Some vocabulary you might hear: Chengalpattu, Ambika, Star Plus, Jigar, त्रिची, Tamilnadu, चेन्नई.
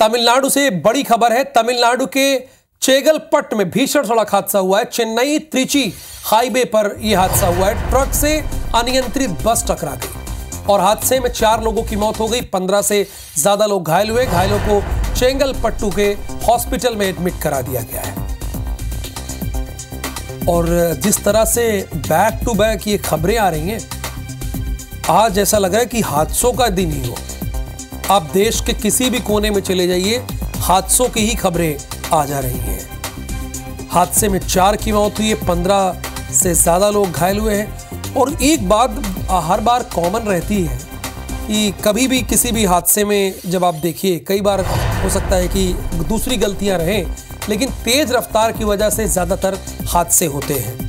तमिलनाडु से बड़ी खबर है। तमिलनाडु के चेंगलपट्टू में भीषण सड़क हादसा हुआ है। चेन्नई त्रिची हाईवे पर यह हादसा हुआ है। ट्रक से अनियंत्रित बस टकरा गई और हादसे में 4 लोगों की मौत हो गई, 15 से ज्यादा लोग घायल हुए। घायलों को चेंगलपट्टू के हॉस्पिटल में एडमिट करा दिया गया है। और जिस तरह से बैक टू बैक ये खबरें आ रही हैं, आज ऐसा लग रहा है कि हादसों का दिन ही हो। आप देश के किसी भी कोने में चले जाइए, हादसों की ही खबरें आ जा रही हैं। हादसे में 4 की मौत हुई है, 15 से ज़्यादा लोग घायल हुए हैं। और एक बात हर बार कॉमन रहती है कि कभी भी किसी भी हादसे में जब आप देखिए, कई बार हो सकता है कि दूसरी गलतियां रहें, लेकिन तेज़ रफ्तार की वजह से ज़्यादातर हादसे होते हैं।